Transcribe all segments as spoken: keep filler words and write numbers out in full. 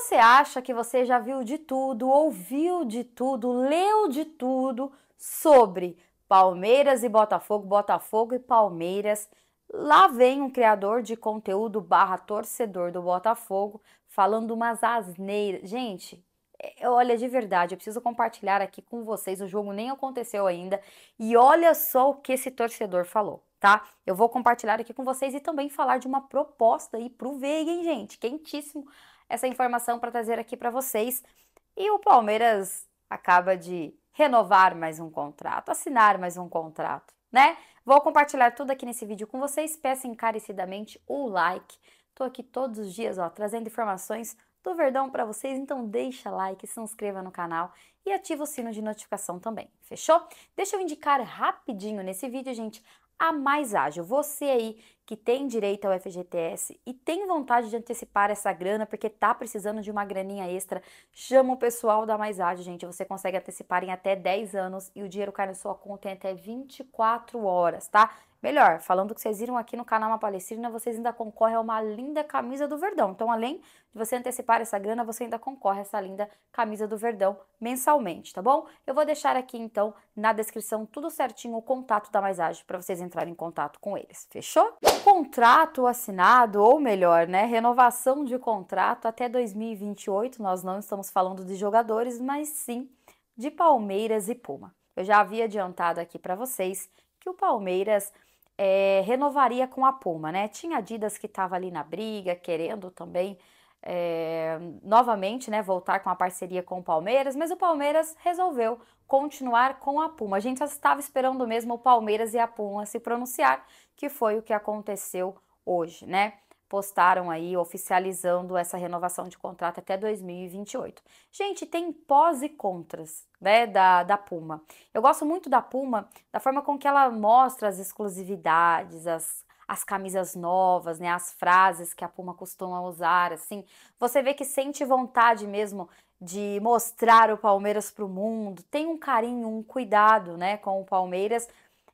você acha que você já viu de tudo, ouviu de tudo, leu de tudo sobre Palmeiras e Botafogo, Botafogo e Palmeiras, lá vem um criador de conteúdo barra torcedor do Botafogo falando umas asneiras. Gente, olha, de verdade, eu preciso compartilhar aqui com vocês, o jogo nem aconteceu ainda e olha só o que esse torcedor falou. Tá? Eu vou compartilhar aqui com vocês e também falar de uma proposta aí pro Veiga, hein, gente? Quentíssimo essa informação para trazer aqui para vocês. E o Palmeiras acaba de renovar mais um contrato, assinar mais um contrato, né? Vou compartilhar tudo aqui nesse vídeo com vocês. Peço encarecidamente o like. Tô aqui todos os dias, ó, trazendo informações do Verdão para vocês, então deixa like, se inscreva no canal e ativa o sino de notificação também, fechou? Deixa eu indicar rapidinho nesse vídeo, gente, a Mais Age. Você aí que tem direito ao F G T S e tem vontade de antecipar essa grana porque tá precisando de uma graninha extra, chama o pessoal da Mais Age, gente. Você consegue antecipar em até dez anos e o dinheiro cai na sua conta em até vinte e quatro horas, tá? Melhor, falando o que vocês viram aqui no canal UMA PALESTRINA, vocês ainda concorrem a uma linda camisa do Verdão. Então, além de você antecipar essa grana, você ainda concorre a essa linda camisa do Verdão mensalmente, tá bom? Eu vou deixar aqui, então, na descrição, tudo certinho, o contato da Mais Age para vocês entrarem em contato com eles, fechou? Contrato assinado, ou melhor, né, renovação de contrato até dois mil e vinte e oito, nós não estamos falando de jogadores, mas sim de Palmeiras e Puma. Eu já havia adiantado aqui para vocês que o Palmeiras... É, renovaria com a Puma, né? Tinha Adidas que estava ali na briga, querendo também é, novamente, né, voltar com a parceria com o Palmeiras, mas o Palmeiras resolveu continuar com a Puma. A gente já estava esperando mesmo o Palmeiras e a Puma se pronunciar, que foi o que aconteceu hoje, né? Postaram aí oficializando essa renovação de contrato até dois mil e vinte e oito. Gente, tem pós e contras, né, da, da Puma. Eu gosto muito da Puma, da forma com que ela mostra as exclusividades, as, as camisas novas, né, as frases que a Puma costuma usar, assim. Você vê que sente vontade mesmo de mostrar o Palmeiras para o mundo, tem um carinho, um cuidado, né, com o Palmeiras.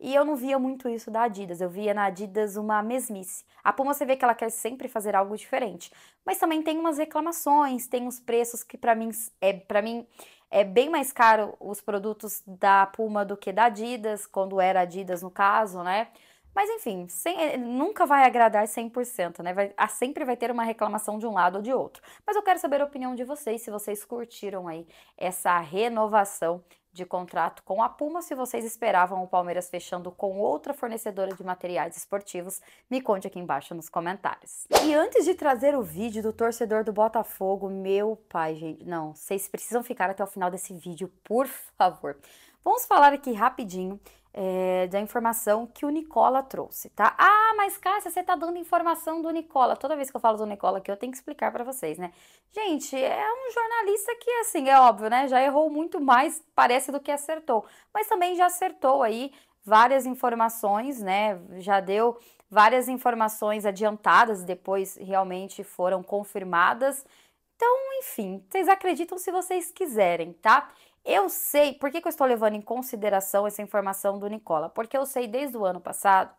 E eu não via muito isso da Adidas, eu via na Adidas uma mesmice. A Puma você vê que ela quer sempre fazer algo diferente. Mas também tem umas reclamações, tem uns preços que pra mim é, pra mim é bem mais caro os produtos da Puma do que da Adidas, quando era Adidas no caso, né? Mas enfim, sem, nunca vai agradar cem por cento, né? Vai, sempre vai ter uma reclamação de um lado ou de outro. Mas eu quero saber a opinião de vocês, se vocês curtiram aí essa renovação de contrato com a Puma, se vocês esperavam o Palmeiras fechando com outra fornecedora de materiais esportivos, me conte aqui embaixo nos comentários. E antes de trazer o vídeo do torcedor do Botafogo, meu pai, gente, não, vocês precisam ficar até o final desse vídeo, por favor. Vamos falar aqui rapidinho é, da informação que o Nicola trouxe, tá? Ah, mas Cássia, você tá dando informação do Nicola. Toda vez que eu falo do Nicola aqui, eu tenho que explicar pra vocês, né? Gente, é um jornalista que, assim, é óbvio, né? Já errou muito mais, parece, do que acertou. Mas também já acertou aí várias informações, né? Já deu várias informações adiantadas, depois realmente foram confirmadas. Então, enfim, vocês acreditam se vocês quiserem, tá? Eu sei, por que que eu estou levando em consideração essa informação do Nicola? Porque eu sei desde o ano passado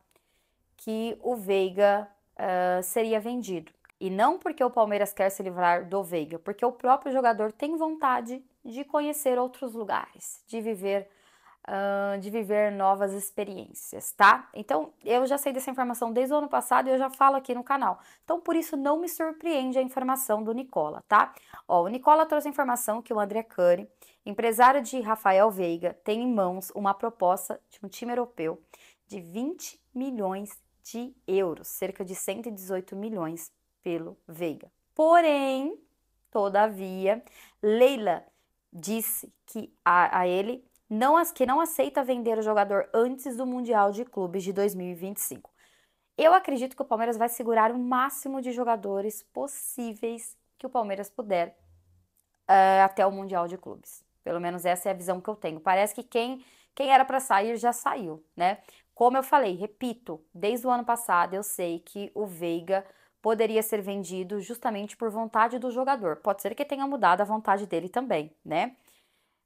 que o Veiga uh, seria vendido. E não porque o Palmeiras quer se livrar do Veiga, porque o próprio jogador tem vontade de conhecer outros lugares, de viver, uh, de viver novas experiências, tá? Então, eu já sei dessa informação desde o ano passado e eu já falo aqui no canal. Então, por isso, não me surpreende a informação do Nicola, tá? Ó, o Nicola trouxe a informação que o André Cunha, empresário de Rafael Veiga, tem em mãos uma proposta de um time europeu de vinte milhões de euros, cerca de cento e dezoito milhões pelo Veiga. Porém, todavia, Leila disse que a, a ele não, que não aceita vender o jogador antes do Mundial de Clubes de dois mil e vinte e cinco. Eu acredito que o Palmeiras vai segurar o máximo de jogadores possíveis que o Palmeiras puder uh, até o Mundial de Clubes. Pelo menos essa é a visão que eu tenho. Parece que quem, quem era para sair já saiu, né? Como eu falei, repito, desde o ano passado eu sei que o Veiga poderia ser vendido justamente por vontade do jogador. Pode ser que tenha mudado a vontade dele também, né?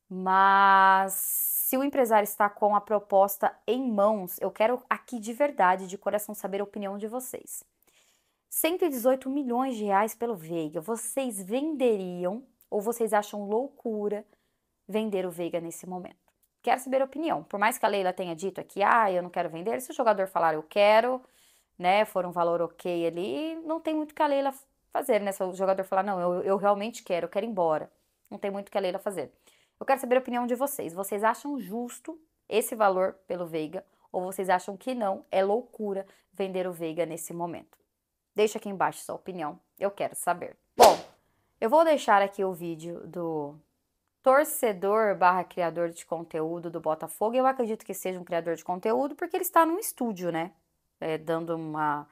Mas se o empresário está com a proposta em mãos, eu quero aqui de verdade, de coração, saber a opinião de vocês. cento e dezoito milhões de reais pelo Veiga. Vocês venderiam ou vocês acham loucura vender o Veiga nesse momento? Quero saber a opinião. Por mais que a Leila tenha dito aqui, ah, eu não quero vender, se o jogador falar eu quero, né, for um valor ok ali, não tem muito que a Leila fazer, né? Se o jogador falar, não, eu, eu realmente quero, eu quero ir embora, não tem muito que a Leila fazer. Eu quero saber a opinião de vocês. Vocês acham justo esse valor pelo Veiga ou vocês acham que não, é loucura vender o Veiga nesse momento? Deixa aqui embaixo sua opinião, eu quero saber. Bom, eu vou deixar aqui o vídeo do torcedor barra criador de conteúdo do Botafogo. Eu acredito que seja um criador de conteúdo porque ele está num estúdio, né? É, dando uma...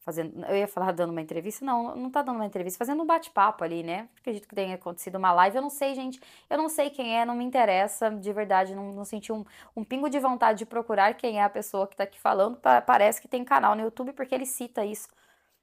fazendo, eu ia falar dando uma entrevista, não, não tá dando uma entrevista, fazendo um bate-papo ali, né? Acredito que tenha acontecido uma live, eu não sei, gente, eu não sei quem é, não me interessa, de verdade, não, não senti um, um pingo de vontade de procurar quem é a pessoa que tá aqui falando. Parece que tem canal no YouTube porque ele cita isso,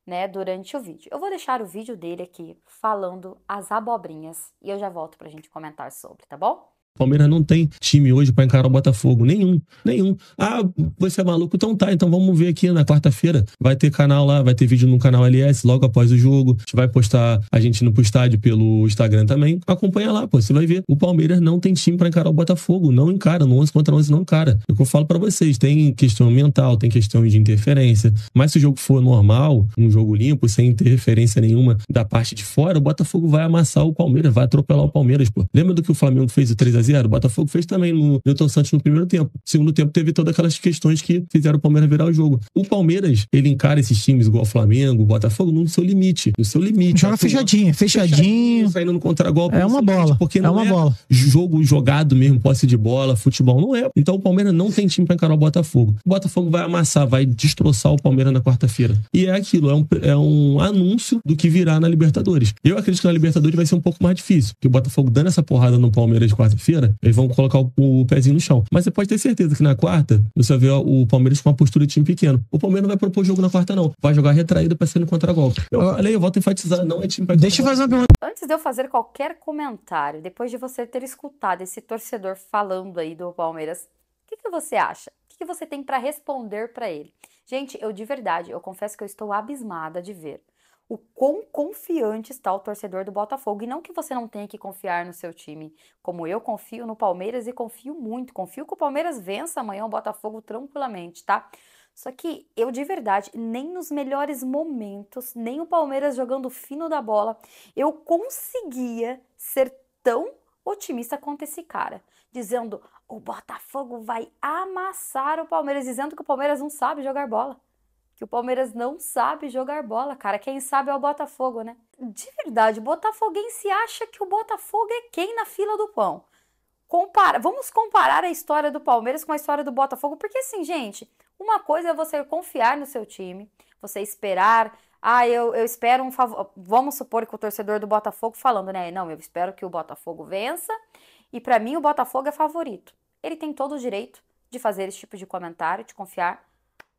né, durante o vídeo. Eu vou deixar o vídeo dele aqui falando as abobrinhas e eu já volto pra gente comentar sobre, tá bom? Palmeiras não tem time hoje para encarar o Botafogo. Nenhum, nenhum. Ah, você é maluco? Então tá, então vamos ver aqui na quarta-feira. Vai ter canal lá, vai ter vídeo no canal L S logo após o jogo. A gente vai postar a gente indo pro estádio pelo Instagram também. Acompanha lá, pô, você vai ver. O Palmeiras não tem time para encarar o Botafogo. Não encara, no onze contra onze não encara. É o que eu falo para vocês. Tem questão mental, tem questão de interferência. Mas se o jogo for normal, um jogo limpo, sem interferência nenhuma da parte de fora, o Botafogo vai amassar o Palmeiras, vai atropelar o Palmeiras, pô. Lembra do que o Flamengo fez o três a zero? O Botafogo fez também no Newton Santos no primeiro tempo. No segundo tempo teve todas aquelas questões que fizeram o Palmeiras virar o jogo. O Palmeiras, ele encara esses times igual o Flamengo, o Botafogo, no seu limite. No seu limite. Joga fechadinho, fechadinho. Saindo no contragolpe. É uma bola. Porque não é jogo jogado mesmo, posse de bola, futebol. Não é. Então o Palmeiras não tem time pra encarar o Botafogo. O Botafogo vai amassar, vai destroçar o Palmeiras na quarta-feira. E é aquilo, é um, é um anúncio do que virá na Libertadores. Eu acredito que na Libertadores vai ser um pouco mais difícil. Porque o Botafogo dando essa porrada no Palmeiras de quarta-feira, eles vão colocar o, o pezinho no chão. Mas você pode ter certeza que na quarta, você vai ver o Palmeiras com uma postura de time pequeno. O Palmeiras não vai propor jogo na quarta, não. Vai jogar retraído pra ser no contra-golpe. Eu falei, eu volto a enfatizar, não é time pra... Deixa eu fazer uma pergunta. Antes de eu fazer qualquer comentário, depois de você ter escutado esse torcedor falando aí do Palmeiras, o que, que você acha? O que, que você tem pra responder pra ele? Gente, eu de verdade, eu confesso que eu estou abismada de ver o quão confiante está o torcedor do Botafogo. E não que você não tenha que confiar no seu time, como eu confio no Palmeiras e confio muito, confio que o Palmeiras vença amanhã o Botafogo tranquilamente, tá? Só que eu de verdade, nem nos melhores momentos, nem o Palmeiras jogando fino da bola, eu conseguia ser tão otimista quanto esse cara, dizendo o Botafogo vai amassar o Palmeiras, dizendo que o Palmeiras não sabe jogar bola. Que o Palmeiras não sabe jogar bola, cara. Quem sabe é o Botafogo, né? De verdade, o botafoguense acha que o Botafogo é quem na fila do pão. Compara... Vamos comparar a história do Palmeiras com a história do Botafogo, porque assim, gente, uma coisa é você confiar no seu time, você esperar... Ah, eu, eu espero um favor... Vamos supor que o torcedor do Botafogo falando, né? Não, eu espero que o Botafogo vença e pra mim o Botafogo é favorito. Ele tem todo o direito de fazer esse tipo de comentário, de confiar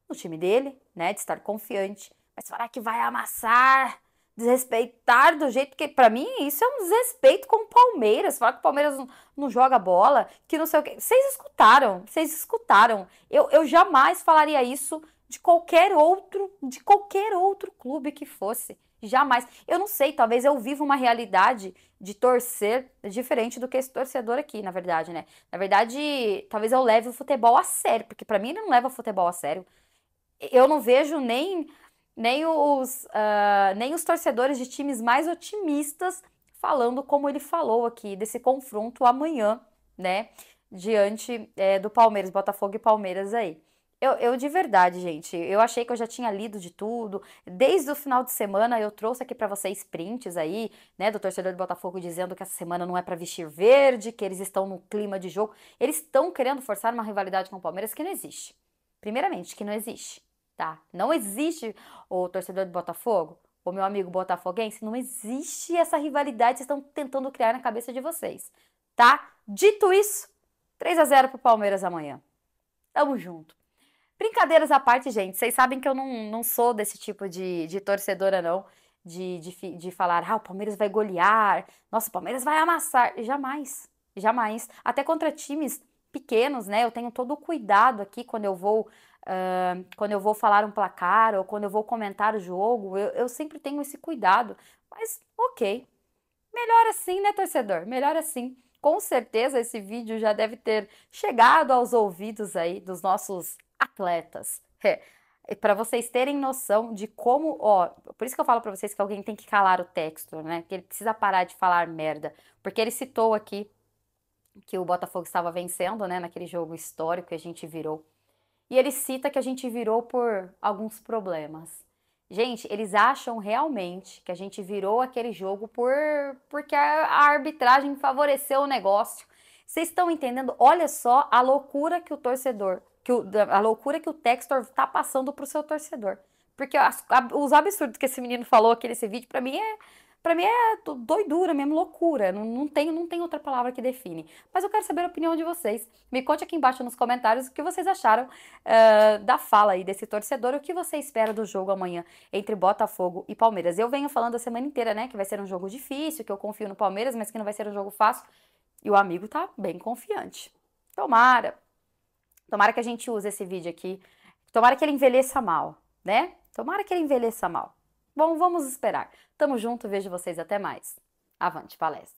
no time dele, né, de estar confiante, mas falar que vai amassar, desrespeitar do jeito que, pra mim, isso é um desrespeito com o Palmeiras, falar que o Palmeiras não, não joga bola, que não sei o que, vocês escutaram, vocês escutaram, eu, eu jamais falaria isso de qualquer outro, de qualquer outro clube que fosse, jamais, eu não sei, talvez eu vivo uma realidade de torcer diferente do que esse torcedor aqui, na verdade, né, na verdade, talvez eu leve o futebol a sério, porque pra mim ele não leva o futebol a sério. Eu não vejo nem, nem, os, uh, nem os torcedores de times mais otimistas falando como ele falou aqui, desse confronto amanhã, né, diante é, do Palmeiras, Botafogo e Palmeiras aí. Eu, eu de verdade, gente, eu achei que eu já tinha lido de tudo, desde o final de semana eu trouxe aqui pra vocês prints aí, né, do torcedor do Botafogo dizendo que essa semana não é pra vestir verde, que eles estão no clima de jogo, eles estão querendo forçar uma rivalidade com o Palmeiras que não existe, primeiramente, que não existe. Tá? Não existe o torcedor do Botafogo, o meu amigo botafoguense, não existe essa rivalidade que vocês estão tentando criar na cabeça de vocês, tá? Dito isso, três a zero pro Palmeiras amanhã. Tamo junto. Brincadeiras à parte, gente, vocês sabem que eu não, não sou desse tipo de, de torcedora, não, de, de, de falar, ah, o Palmeiras vai golear, nossa, o Palmeiras vai amassar. Jamais, jamais. Até contra times pequenos, né? Eu tenho todo o cuidado aqui quando eu vou Uh, quando eu vou falar um placar ou quando eu vou comentar o jogo, eu, eu sempre tenho esse cuidado, mas ok, melhor assim, né, torcedor? Melhor assim. Com certeza esse vídeo já deve ter chegado aos ouvidos aí dos nossos atletas, é, para vocês terem noção de como, ó, por isso que eu falo para vocês que alguém tem que calar o texto, né, que ele precisa parar de falar merda, porque ele citou aqui que o Botafogo estava vencendo, né, naquele jogo histórico que a gente virou. E ele cita que a gente virou por alguns problemas. Gente, eles acham realmente que a gente virou aquele jogo por, porque a arbitragem favoreceu o negócio. Vocês estão entendendo? Olha só a loucura que o torcedor, que o, a loucura que o Textor tá passando pro seu torcedor. Porque as, a, os absurdos que esse menino falou aqui nesse vídeo, pra mim é, pra mim é doidura mesmo, loucura. Não, não, tem, não tem outra palavra que define. Mas eu quero saber a opinião de vocês. Me conte aqui embaixo nos comentários o que vocês acharam uh, da fala aí desse torcedor. O que você espera do jogo amanhã entre Botafogo e Palmeiras? Eu venho falando a semana inteira, né? Que vai ser um jogo difícil, que eu confio no Palmeiras, mas que não vai ser um jogo fácil. E o amigo tá bem confiante. Tomara. Tomara que a gente use esse vídeo aqui. Tomara que ele envelheça mal, né? Tomara que ele envelheça mal. Bom, vamos esperar. Tamo junto, vejo vocês até mais. Avante, palestra!